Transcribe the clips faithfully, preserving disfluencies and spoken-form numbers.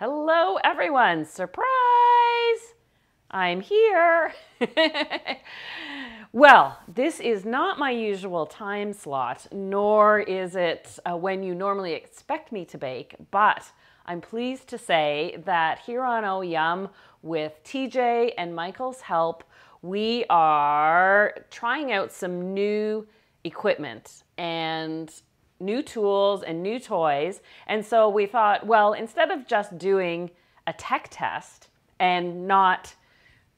Hello everyone, surprise! I'm here. Well, this is not my usual time slot, nor is it uh, when you normally expect me to bake, but I'm pleased to say that here on Oh Yum, with T J and Michael's help, we are trying out some new equipment and new tools and new toys. And so we thought, well, instead of just doing a tech test and not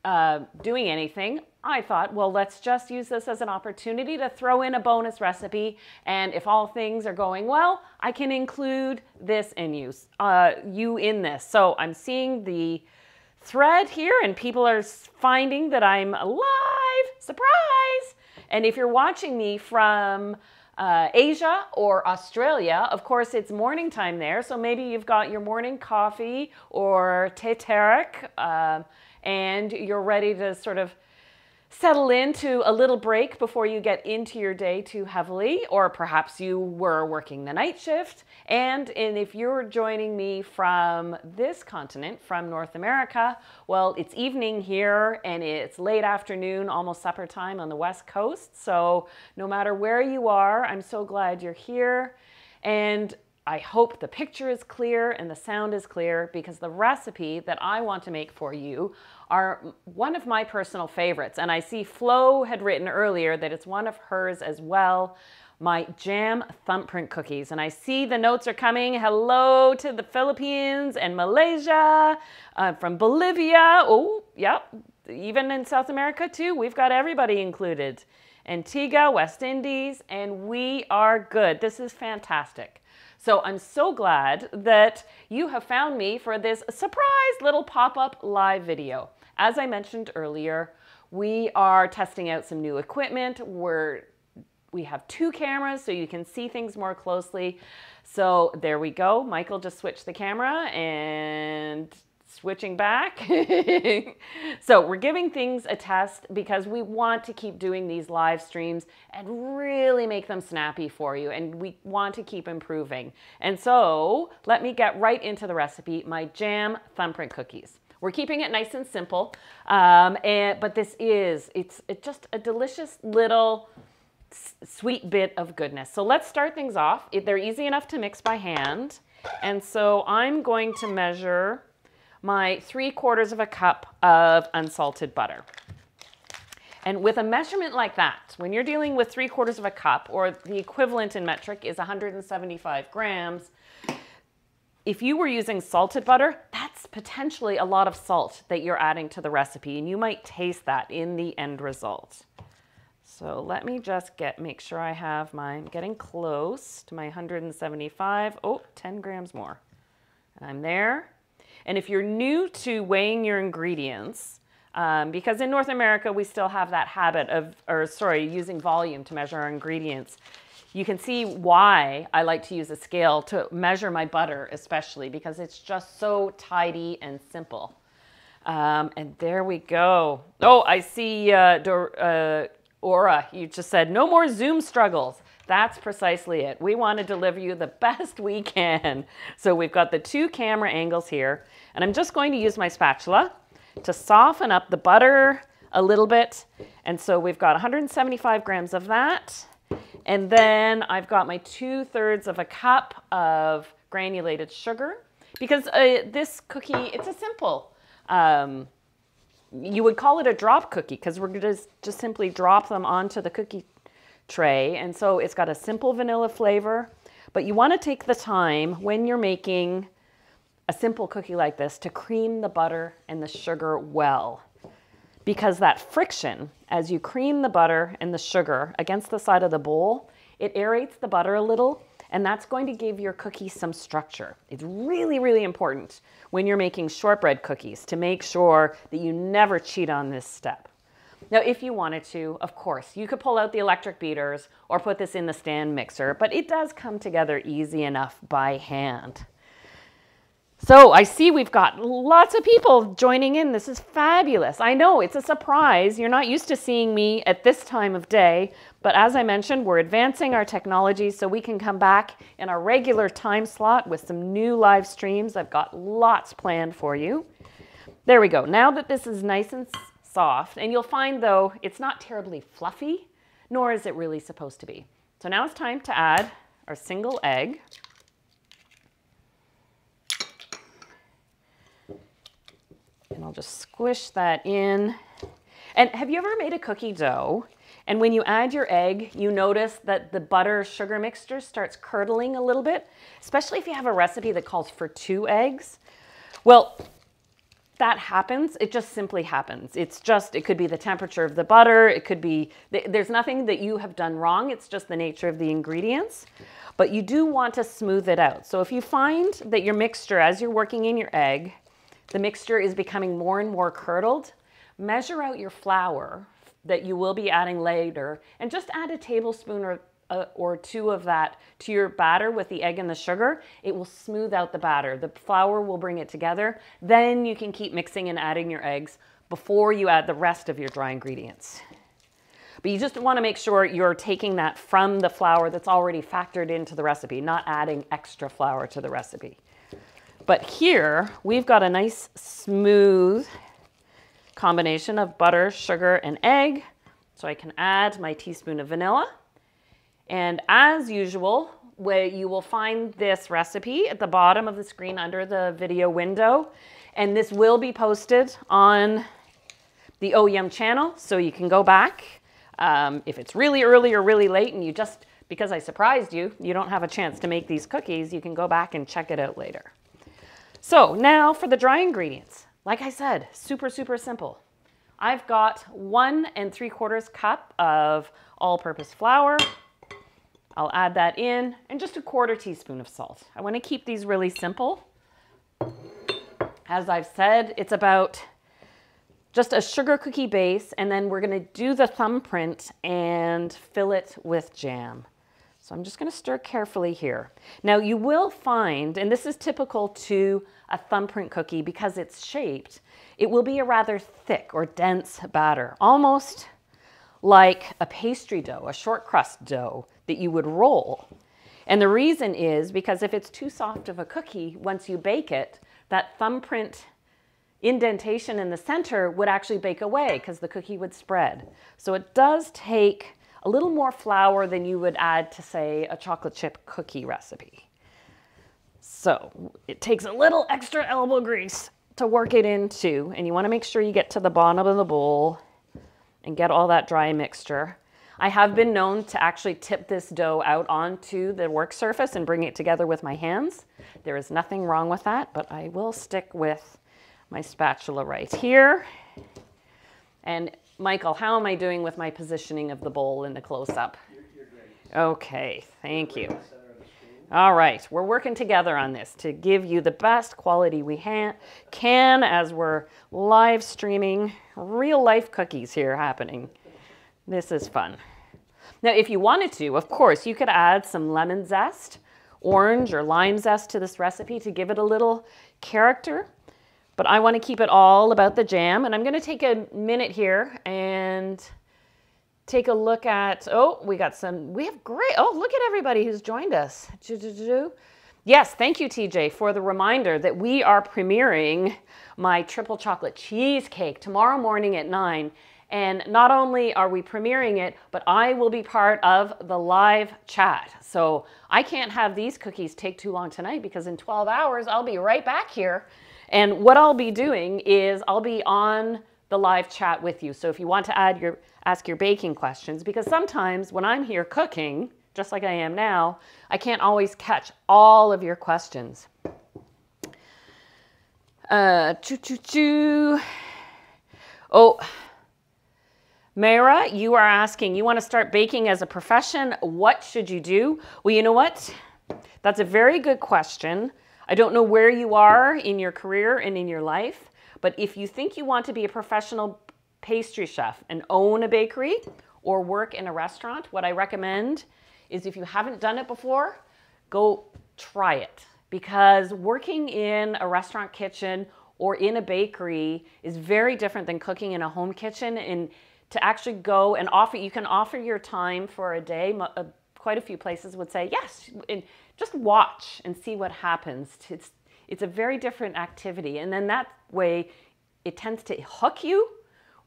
uh, doing anything, I thought, well, let's just use this as an opportunity to throw in a bonus recipe. And if all things are going well, I can include this in you, uh, you in this. So I'm seeing the thread here and people are finding that I'm alive, surprise. And if you're watching me from Uh, Asia or Australia, of course it's morning time there, so maybe you've got your morning coffee or te terek uh, and you're ready to sort of settle into a little break before you get into your day too heavily, or perhaps you were working the night shift. And, and if you're joining me from this continent, from North America, well, it's evening here and it's late afternoon, almost supper time on the West Coast. So no matter where you are, I'm so glad you're here. And I hope the picture is clear and the sound is clear, because the recipe that I want to make for you are one of my personal favorites. And I see Flo had written earlier that it's one of hers as well, my jam thumbprint cookies. And I see the notes are coming. Hello to the Philippines and Malaysia, uh, from Bolivia. Oh, yep. Even in South America too, we've got everybody included. Antigua, West Indies, and we are good. This is fantastic. So I'm so glad that you have found me for this surprise little pop-up live video. As I mentioned earlier, we are testing out some new equipment. We're, we have two cameras so you can see things more closely. So there we go. Michael just switched the camera and switching back. So we're giving things a test because we want to keep doing these live streams and really make them snappy for you. And we want to keep improving. And so let me get right into the recipe, my jam thumbprint cookies. We're keeping it nice and simple. Um, and, but this is, it's, it's just a delicious little sweet bit of goodness. So let's start things off. They're easy enough to mix by hand. And so I'm going to measure my three quarters of a cup of unsalted butter. And with a measurement like that, when you're dealing with three quarters of a cup, or the equivalent in metric is one hundred seventy-five grams, if you were using salted butter, that's potentially a lot of salt that you're adding to the recipe, and you might taste that in the end result. So let me just get, make sure I have my, I'm getting close to my one hundred seventy-five, oh, ten grams more. I'm there. And if you're new to weighing your ingredients, um, because in North America, we still have that habit of, or sorry, using volume to measure our ingredients. You can see why I like to use a scale to measure my butter, especially because it's just so tidy and simple. Um, and there we go. Oh, I see uh, Dor uh, Aura, you just said, no more Zoom struggles. That's precisely it. We want to deliver you the best we can. So we've got the two camera angles here, and I'm just going to use my spatula to soften up the butter a little bit. And so we've got one hundred seventy-five grams of that. And then I've got my two thirds of a cup of granulated sugar, because uh, this cookie, it's a simple, um, you would call it a drop cookie, because we're going to just simply drop them onto the cookie tray. And so it's got a simple vanilla flavor, but you want to take the time when you're making a simple cookie like this to cream the butter and the sugar well, because that friction as you cream the butter and the sugar against the side of the bowl, it aerates the butter a little, and that's going to give your cookie some structure. It's really, really important when you're making shortbread cookies to make sure that you never cheat on this step. Now, if you wanted to, of course, you could pull out the electric beaters or put this in the stand mixer, but it does come together easy enough by hand. So I see we've got lots of people joining in. This is fabulous. I know it's a surprise. You're not used to seeing me at this time of day, but as I mentioned, we're advancing our technology so we can come back in our regular time slot with some new live streams. I've got lots planned for you. There we go. Now that this is nice and soft, and you'll find though, it's not terribly fluffy, nor is it really supposed to be. So now it's time to add our single egg. And I'll just squish that in. And have you ever made a cookie dough, and when you add your egg, you notice that the butter sugar mixture starts curdling a little bit, especially if you have a recipe that calls for two eggs? Well, that happens. It just simply happens. It's just, it could be the temperature of the butter. It could be, there's nothing that you have done wrong. It's just the nature of the ingredients, but you do want to smooth it out. So if you find that your mixture, as you're working in your egg, the mixture is becoming more and more curdled, measure out your flour that you will be adding later and just add a tablespoon or, uh, or two of that to your batter with the egg and the sugar. It will smooth out the batter. The flour will bring it together. Then you can keep mixing and adding your eggs before you add the rest of your dry ingredients. But you just want to make sure you're taking that from the flour that's already factored into the recipe, not adding extra flour to the recipe. But here we've got a nice smooth combination of butter, sugar, and egg. So I can add my teaspoon of vanilla. And as usual, where you will find this recipe at the bottom of the screen under the video window. And this will be posted on the Oh Yum channel. So you can go back um, if it's really early or really late and you just, because I surprised you, you don't have a chance to make these cookies. You can go back and check it out later. So now for the dry ingredients. Like I said, super, super simple. I've got one and three quarters cup of all-purpose flour. I'll add that in and just a quarter teaspoon of salt. I want to keep these really simple. As I've said, it's about just a sugar cookie base, and then we're going to do the thumbprint and fill it with jam. So I'm just going to stir carefully here. Now you will find, and this is typical to a thumbprint cookie because it's shaped, it will be a rather thick or dense batter, almost like a pastry dough, a short crust dough that you would roll. And the reason is because if it's too soft of a cookie, once you bake it, that thumbprint indentation in the center would actually bake away because the cookie would spread. So it does take a little more flour than you would add to, say, a chocolate chip cookie recipe. So it takes a little extra elbow grease to work it into, and you want to make sure you get to the bottom of the bowl and get all that dry mixture. I have been known to actually tip this dough out onto the work surface and bring it together with my hands. There is nothing wrong with that, but I will stick with my spatula right here. And Michael, how am I doing with my positioning of the bowl in the close-up? Okay, thank you. All right, we're working together on this to give you the best quality we can as we're live streaming real-life cookies here happening. This is fun. Now, if you wanted to, of course, you could add some lemon zest, orange or lime zest to this recipe to give it a little character. But I want to keep it all about the jam, and I'm going to take a minute here and take a look at, oh, we got some, we have great, oh, look at everybody who's joined us. Yes, thank you, T J, for the reminder that we are premiering my triple chocolate cheesecake tomorrow morning at nine. And not only are we premiering it, but I will be part of the live chat. So I can't have these cookies take too long tonight because in twelve hours, I'll be right back here. And what I'll be doing is I'll be on the live chat with you. So if you want to add your, ask your baking questions, because sometimes when I'm here cooking, just like I am now, I can't always catch all of your questions. Uh, choo, choo, choo. Oh, Mayra, you are asking, you want to start baking as a profession. What should you do? Well, you know what? That's a very good question. I don't know where you are in your career and in your life, but if you think you want to be a professional pastry chef and own a bakery or work in a restaurant, what I recommend is if you haven't done it before, go try it. because working in a restaurant kitchen or in a bakery is very different than cooking in a home kitchen. And to actually go and offer, you can offer your time for a day. Quite a few places would say, yes, and just watch and see what happens. It's, it's a very different activity. And then that way it tends to hook you,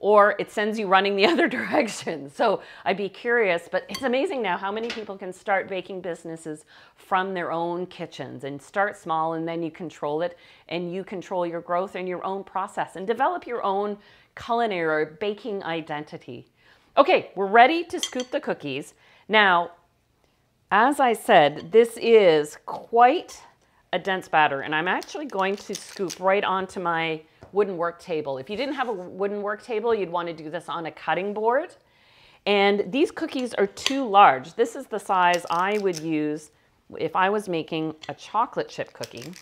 or it sends you running the other direction. So I'd be curious, but it's amazing now how many people can start baking businesses from their own kitchens and start small, and then you control it and you control your growth and your own process and develop your own culinary or baking identity. Okay, we're ready to scoop the cookies. Now, as I said, this is quite a dense batter, and I'm actually going to scoop right onto my wooden work table. If you didn't have a wooden work table, you'd want to do this on a cutting board. And these cookies are too large. This is the size I would use if I was making a chocolate chip cookie.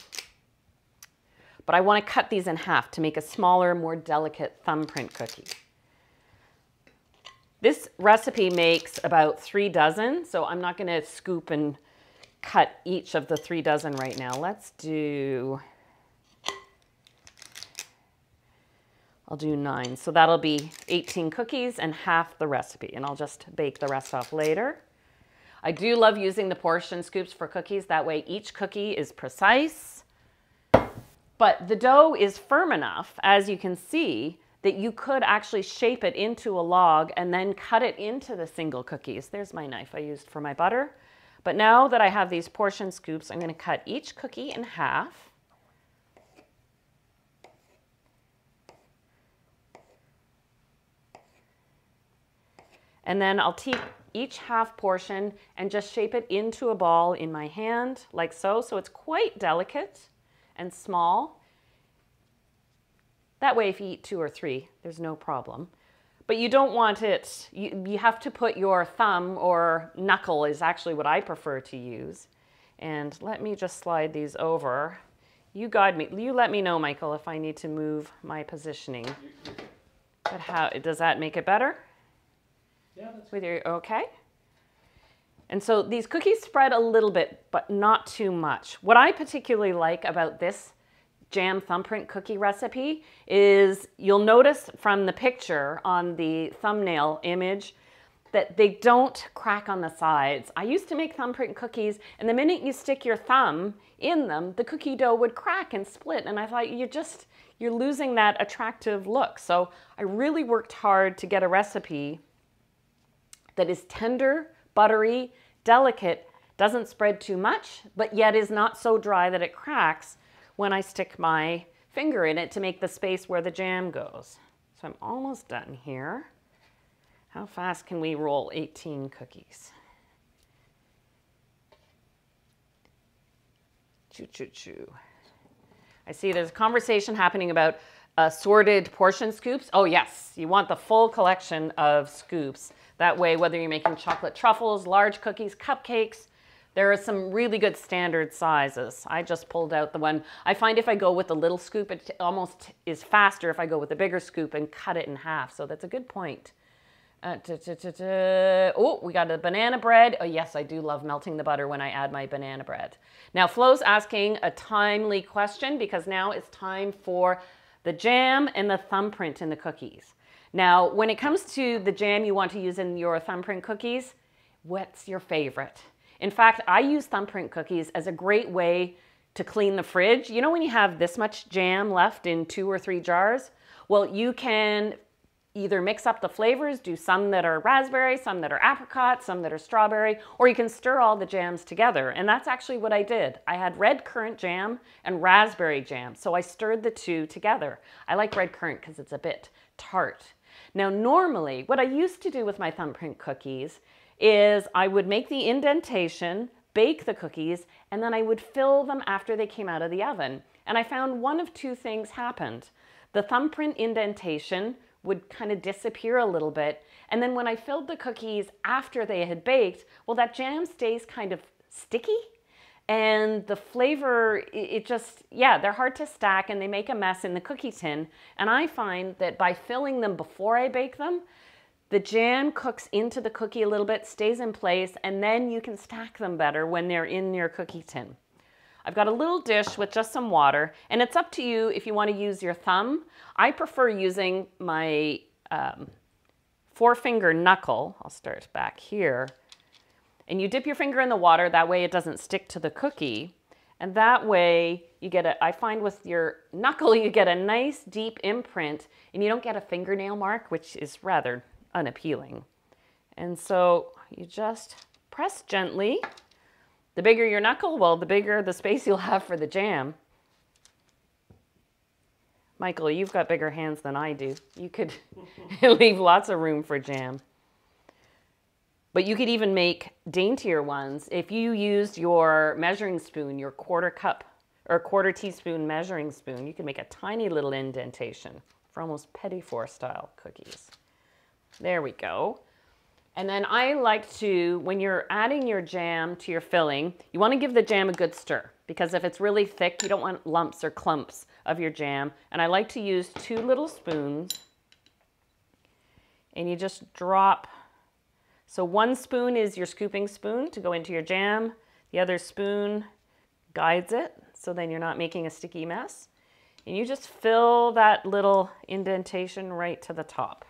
But I want to cut these in half to make a smaller, more delicate thumbprint cookie. This recipe makes about three dozen, so I'm not going to scoop and cut each of the three dozen right now. Let's do... I'll do nine. So that'll be eighteen cookies and half the recipe, and I'll just bake the rest off later. I do love using the portion scoops for cookies. That way each cookie is precise. But the dough is firm enough, as you can see, that you could actually shape it into a log and then cut it into the single cookies. There's my knife I used for my butter. But now that I have these portion scoops, I'm going to cut each cookie in half. And then I'll take each half portion and just shape it into a ball in my hand, like so. So it's quite delicate and small. That way, if you eat two or three, there's no problem. But you don't want it, you, you have to put your thumb or knuckle is actually what I prefer to use. And let me just slide these over. You guide me, you let me know, Michael, if I need to move my positioning. But how, does that make it better? Yeah, with your, okay. And so these cookies spread a little bit, but not too much. What I particularly like about this jam thumbprint cookie recipe is you'll notice from the picture on the thumbnail image that they don't crack on the sides. I used to make thumbprint cookies, and the minute you stick your thumb in them, the cookie dough would crack and split. And I thought, you're just, you're losing that attractive look. So I really worked hard to get a recipe that is tender, buttery, delicate, doesn't spread too much, but yet is not so dry that it cracks when I stick my finger in it to make the space where the jam goes. So I'm almost done here. How fast can we roll eighteen cookies? Choo, choo, choo. I see there's a conversation happening about assorted portion scoops. Oh yes, you want the full collection of scoops. That way, whether you're making chocolate truffles, large cookies, cupcakes, there are some really good standard sizes. I just pulled out the one. I find if I go with a little scoop, it almost is faster if I go with a bigger scoop and cut it in half. So that's a good point. Uh, da, da, da, da. Oh, we got a banana bread. Oh yes, I do love melting the butter when I add my banana bread. Now Flo's asking a timely question because now it's time for the jam and the thumbprint in the cookies. Now, when it comes to the jam you want to use in your thumbprint cookies, what's your favorite? In fact, I use thumbprint cookies as a great way to clean the fridge. You know when you have this much jam left in two or three jars? Well, you can either mix up the flavors, do some that are raspberry, some that are apricot, some that are strawberry, or you can stir all the jams together. And that's actually what I did. I had red currant jam and raspberry jam, so I stirred the two together. I like red currant because it's a bit tart. Now, normally, what I used to do with my thumbprint cookies is I would make the indentation, bake the cookies, and then I would fill them after they came out of the oven. And I found one of two things happened. The thumbprint indentation would kind of disappear a little bit, and then when I filled the cookies after they had baked, well, that jam stays kind of sticky, and the flavor, it just, yeah, they're hard to stack and they make a mess in the cookie tin. And I find that by filling them before I bake them, the jam cooks into the cookie a little bit, stays in place, and then you can stack them better when they're in your cookie tin. I've got a little dish with just some water, and it's up to you if you want to use your thumb. I prefer using my um, forefinger knuckle. I'll start back here. And you dip your finger in the water, that way it doesn't stick to the cookie. And that way you get a, I find with your knuckle, you get a nice deep imprint and you don't get a fingernail mark, which is rather unappealing. And so you just press gently. The bigger your knuckle, well, the bigger the space you'll have for the jam. Michael, you've got bigger hands than I do. You could leave lots of room for jam. But you could even make daintier ones if you used your measuring spoon, your quarter cup or quarter teaspoon measuring spoon. You can make a tiny little indentation for almost petit four style cookies. There we go. And then I like to, when you're adding your jam to your filling, you want to give the jam a good stir, because if it's really thick, you don't want lumps or clumps of your jam. And I like to use two little spoons, and you just drop. So one spoon is your scooping spoon to go into your jam. The other spoon guides it, so then you're not making a sticky mess. And you just fill that little indentation right to the top.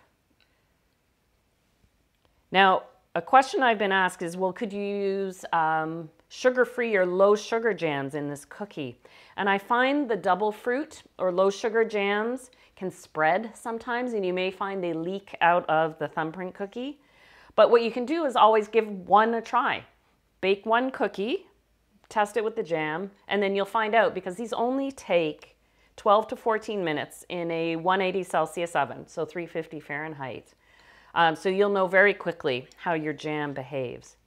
Now, a question I've been asked is, well, could you use um, sugar-free or low-sugar jams in this cookie? And I find the double fruit or low-sugar jams can spread sometimes, and you may find they leak out of the thumbprint cookie. But what you can do is always give one a try. Bake one cookie, test it with the jam, and then you'll find out, because these only take twelve to fourteen minutes in a one eighty Celsius oven, so three fifty Fahrenheit. Um, so you'll know very quickly how your jam behaves.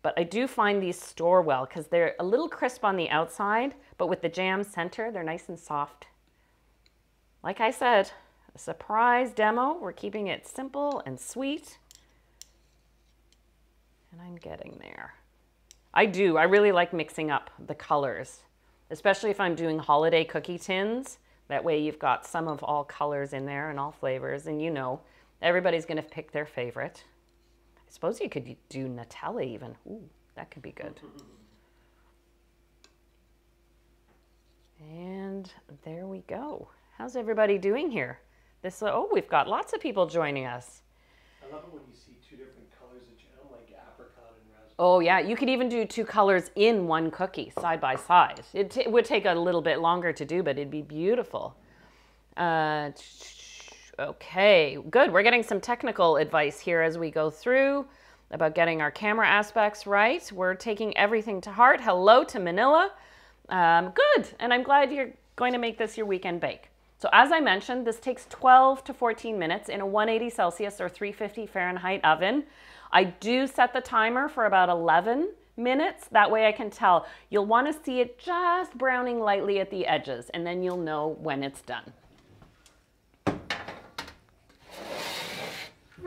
But I do find these store well, because they're a little crisp on the outside, but with the jam center, they're nice and soft. Like I said, a surprise demo. We're keeping it simple and sweet. And I'm getting there. I do, I really like mixing up the colors, especially if I'm doing holiday cookie tins. That way you've got some of all colors in there and all flavors, and you know, everybody's gonna pick their favorite. I suppose you could do Nutella even. Ooh, that could be good. And there we go. How's everybody doing here? This, oh, we've got lots of people joining us. I love it when you see two different colors of jam, like apricot and raspberry. Oh yeah, you could even do two colors in one cookie, side by side. It, it would take a little bit longer to do, but it'd be beautiful. Uh, okay, good. We're getting some technical advice here as we go through about getting our camera aspects right. We're taking everything to heart. Hello to Manila. Um, good, and I'm glad you're going to make this your weekend bake. So as I mentioned, this takes twelve to fourteen minutes in a one eighty Celsius or three fifty Fahrenheit oven. I do set the timer for about eleven minutes. That way I can tell. You'll want to see it just browning lightly at the edges, and then you'll know when it's done.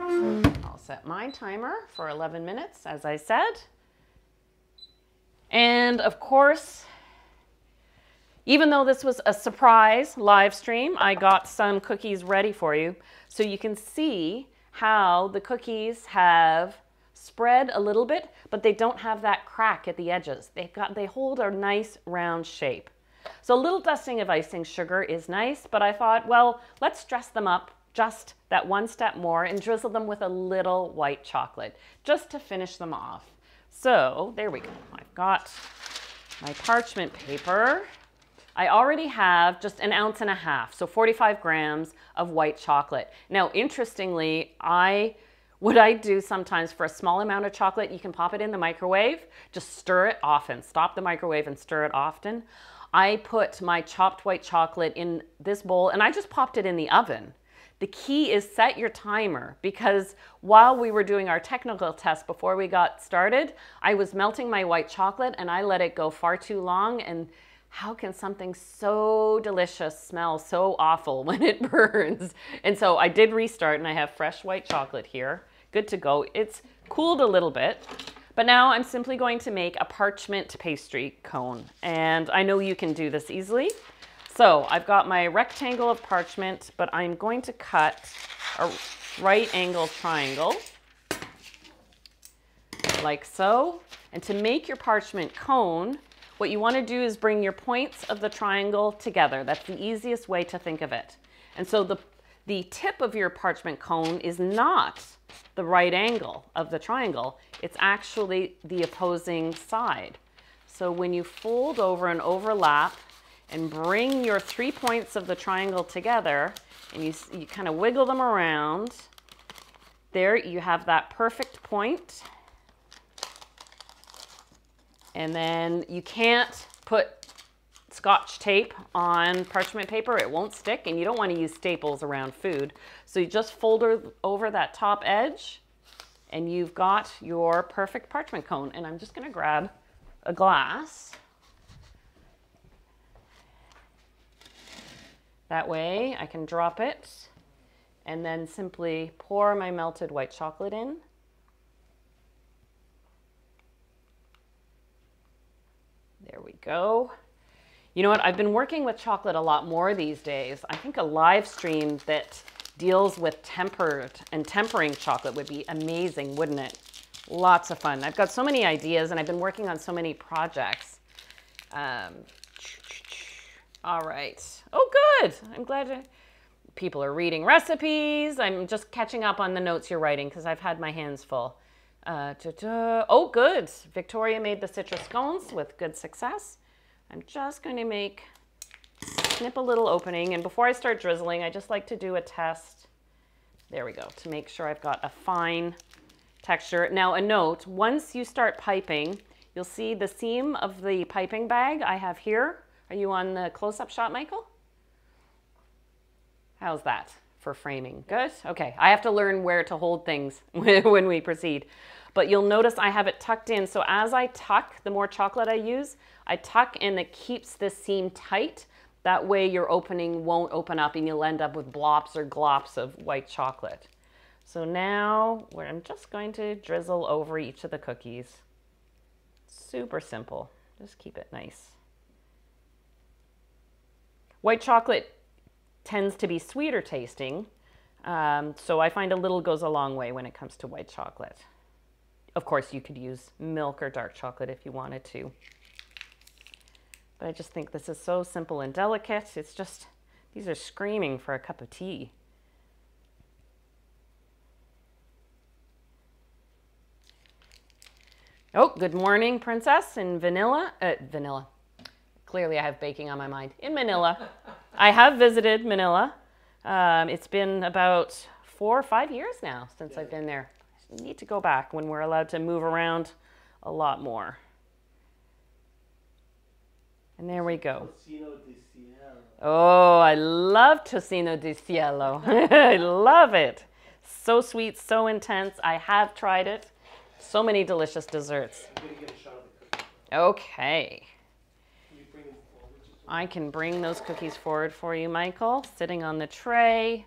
I'll set my timer for eleven minutes, as I said. And of course, even though this was a surprise live stream, I got some cookies ready for you so you can see how the cookies have spread a little bit, but they don't have that crack at the edges. They've got, they hold a nice round shape. So a little dusting of icing sugar is nice, but I thought, well, let's dress them up just that one step more and drizzle them with a little white chocolate just to finish them off. So there we go. I've got my parchment paper. I already have just an ounce and a half, so forty-five grams of white chocolate. Now, interestingly, I, what I do sometimes for a small amount of chocolate, you can pop it in the microwave, just stir it often, stop the microwave and stir it often. I put my chopped white chocolate in this bowl and I just popped it in the oven. The key is set your timer, because while we were doing our technical test before we got started, I was melting my white chocolate and I let it go far too long. And how can something so delicious smell so awful when it burns? And so I did restart, and I have fresh white chocolate here. Good to go. It's cooled a little bit, but now I'm simply going to make a parchment pastry cone. And I know you can do this easily. So I've got my rectangle of parchment, but I'm going to cut a right angle triangle like so. And to make your parchment cone, What you want to do is bring your points of the triangle together. That's the easiest way to think of it. And so the, the tip of your parchment cone is not the right angle of the triangle. It's actually the opposing side. So when you fold over and overlap and bring your three points of the triangle together and you, you kind of wiggle them around, there you have that perfect point. And then you can't put Scotch tape on parchment paper. It won't stick, and you don't want to use staples around food. So you just fold over that top edge and you've got your perfect parchment cone. And I'm just going to grab a glass. That way I can drop it and then simply pour my melted white chocolate in. There we go. You know what? I've been working with chocolate a lot more these days. I think a live stream that deals with tempered and tempering chocolate would be amazing, wouldn't it? Lots of fun. I've got so many ideas and I've been working on so many projects. Um, all right. Oh, good. I'm glad to... people are reading recipes. I'm just catching up on the notes you're writing because I've had my hands full. Uh, ta-ta. Oh, good. Victoria made the citrus scones with good success. I'm just going to make, snip a little opening. And before I start drizzling, I just like to do a test. There we go. To make sure I've got a fine texture. Now, a note, once you start piping, you'll see the seam of the piping bag I have here. Are you on the close-up shot, Michael? How's that for framing? Good? Okay. I have to learn where to hold things when we proceed. But you'll notice I have it tucked in. So as I tuck, the more chocolate I use, I tuck and it keeps this seam tight. That way your opening won't open up and you'll end up with blobs or glops of white chocolate. So now I'm just going to drizzle over each of the cookies. Super simple. Just keep it nice. White chocolate tends to be sweeter tasting. Um, so I find a little goes a long way when it comes to white chocolate. Of course, you could use milk or dark chocolate if you wanted to. But I just think this is so simple and delicate. It's just, these are screaming for a cup of tea. Oh, good morning, princess in vanilla, uh, vanilla. Clearly I have baking on my mind. In Manila. I have visited Manila. Um, it's been about four or five years now since yeah. I've been there. I need to go back when we're allowed to move around a lot more. And there we go. Tocino di Cielo. Oh, I love Tocino di Cielo. I love it. So sweet, so intense. I have tried it. So many delicious desserts. I'm gonna get a shot of the cookie. Okay. I can bring those cookies forward for you, Michael, sitting on the tray.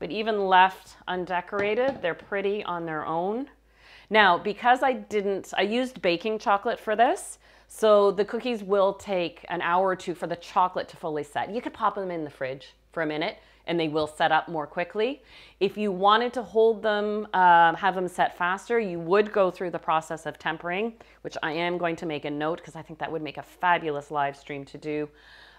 But even left undecorated, they're pretty on their own. Now, because I didn't, I used baking chocolate for this, so the cookies will take an hour or two for the chocolate to fully set. You could pop them in the fridge for a minute and they will set up more quickly. If you wanted to hold them, um, have them set faster, you would go through the process of tempering, which I am going to make a note because I think that would make a fabulous live stream to do.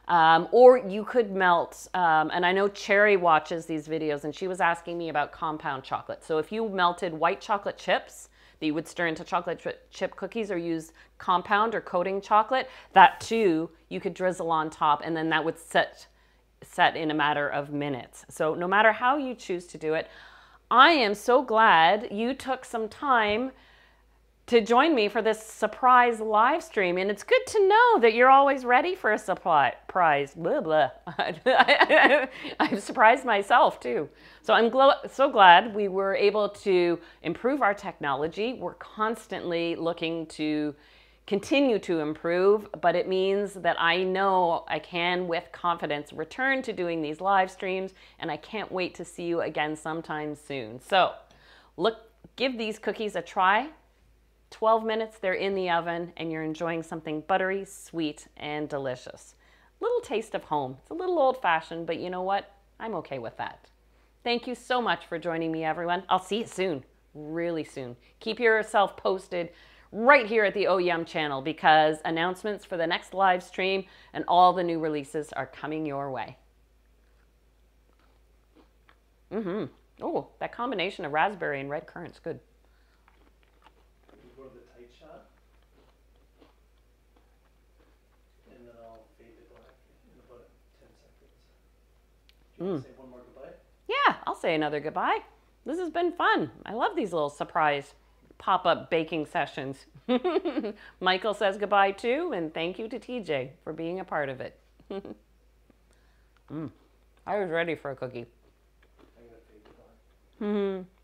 Um, or you could melt, um, and I know Cherry watches these videos and she was asking me about compound chocolate. So if you melted white chocolate chips that you would stir into chocolate chip cookies or use compound or coating chocolate, that too, you could drizzle on top and then that would set set in a matter of minutes. So no matter how you choose to do it, I am so glad you took some time to join me for this surprise live stream. And it's good to know that you're always ready for a surprise. Blah, blah. I've surprised myself too. So I'm so glad we were able to improve our technology. We're constantly looking to continue to improve, but it means that I know I can with confidence return to doing these live streams, and I can't wait to see you again sometime soon. So look, give these cookies a try. twelve minutes, they're in the oven, and you're enjoying something buttery, sweet, and delicious. Little taste of home. It's a little old-fashioned, but you know what? I'm okay with that. Thank you so much for joining me, everyone. I'll see you soon, really soon. Keep yourself posted. right here at the Oh Yum channel, because announcements for the next live stream and all the new releases are coming your way. Mm-hmm. Oh, that combination of raspberry and red currant's good. Mm. Say one more goodbye? Yeah, I'll say another goodbye. This has been fun. I love these little surprise pop-up baking sessions. Michael says goodbye too, and thank you to T J for being a part of it. mm. I was ready for a cookie. I'm gonna say goodbye. Mm-hmm.